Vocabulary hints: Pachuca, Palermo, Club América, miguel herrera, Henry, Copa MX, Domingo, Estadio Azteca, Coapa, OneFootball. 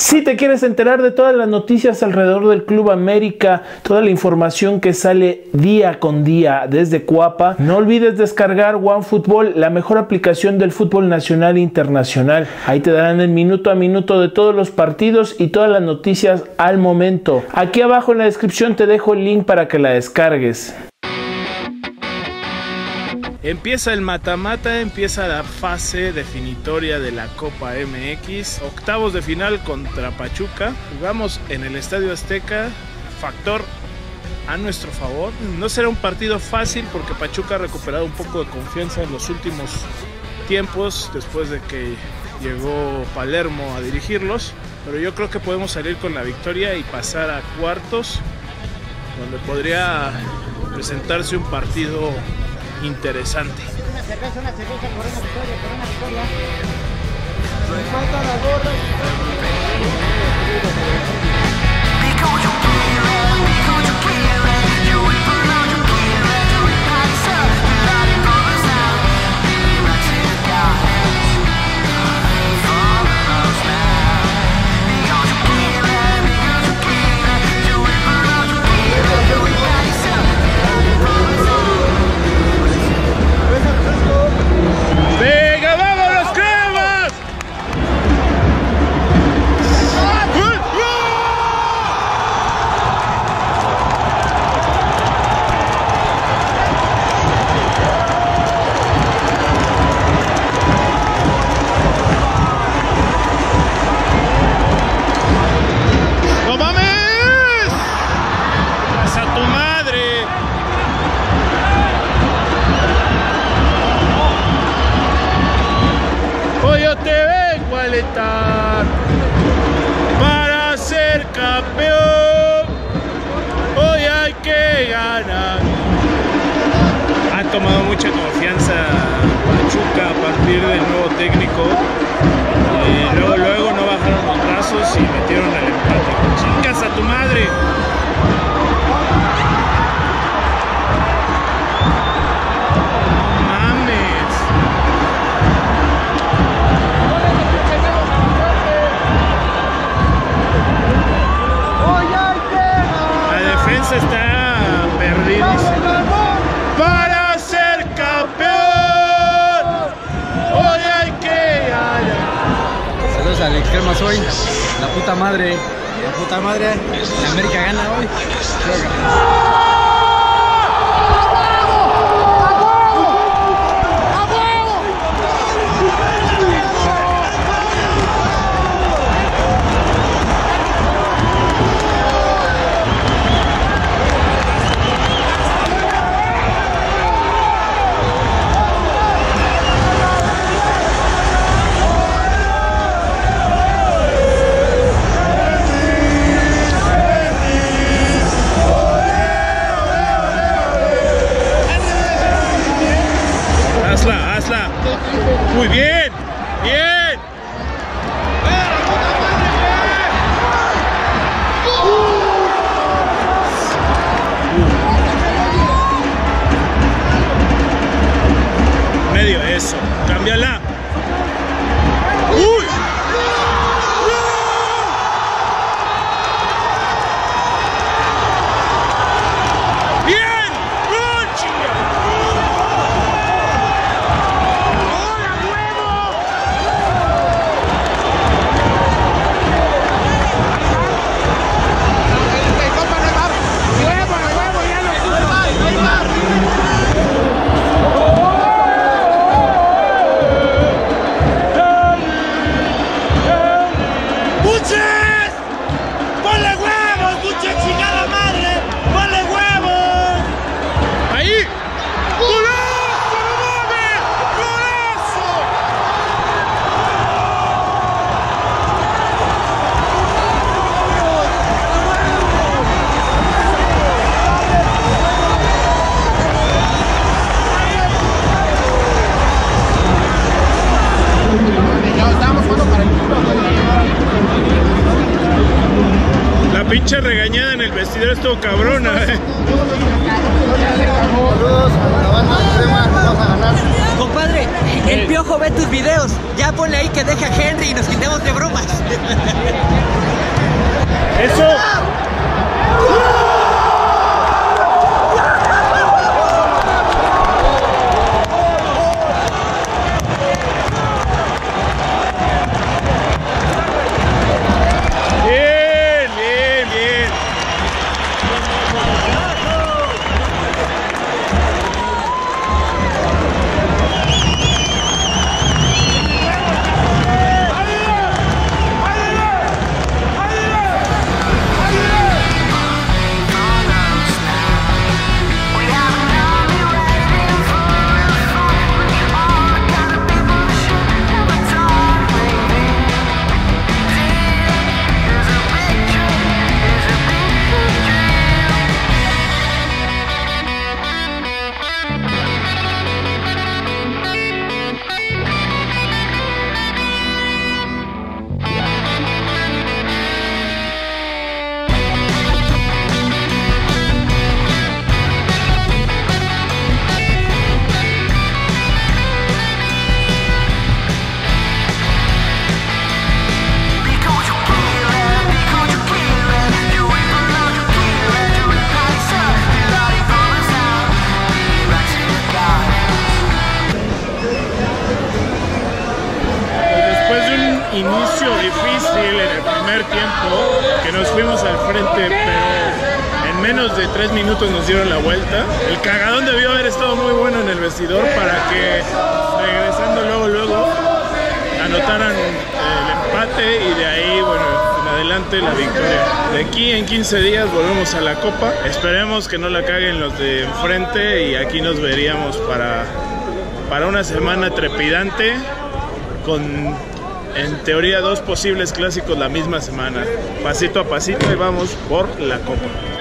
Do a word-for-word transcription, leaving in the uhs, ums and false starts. Si te quieres enterar de todas las noticias alrededor del Club América, toda la información que sale día con día desde Coapa, no olvides descargar OneFootball, la mejor aplicación del fútbol nacional e internacional. Ahí te darán el minuto a minuto de todos los partidos y todas las noticias al momento. Aquí abajo en la descripción te dejo el link para que la descargues. Empieza el mata-mata, empieza la fase definitoria de la Copa M X, octavos de final contra Pachuca, jugamos en el Estadio Azteca, factor a nuestro favor. No será un partido fácil porque Pachuca ha recuperado un poco de confianza en los últimos tiempos, después de que llegó Palermo a dirigirlos, pero yo creo que podemos salir con la victoria y pasar a cuartos, donde podría presentarse un partido interesante. Una cerveza, una cerveza, por una historia, por una historia. Me falta la gorra para ser campeón. Hoy hay que ganar. Ha tomado mucha confianza Pachuca a partir del nuevo técnico. Eh, luego, luego no bajaron los brazos y metieron el empate. ¡Chingas a tu madre! Está perdido. Para ser campeón, hoy hay que ganar. Saludos al extremo hoy. La puta madre. La puta madre. La América gana hoy. Muy bien, bien. Medio eso, cámbiala. Pinche regañada en el vestidor estuvo cabrona, eh. Saludos a la banda extrema, vamos a ganar. Compadre, el Piojo ve tus videos. Ya ponle ahí que deja a Henry y nos quitemos de bromas. ¡Eso! Inicio difícil en el primer tiempo, que nos fuimos al frente, pero en menos de tres minutos nos dieron la vuelta. El cagadón debió haber estado muy bueno en el vestidor para que, regresando luego luego, anotaran el empate y de ahí, bueno, en adelante la victoria. De aquí en quince días volvemos a la Copa. Esperemos que no la caguen los de enfrente y aquí nos veríamos para, para una semana trepidante con... en teoría, dos posibles clásicos la misma semana. Pasito a pasito y vamos por la Copa.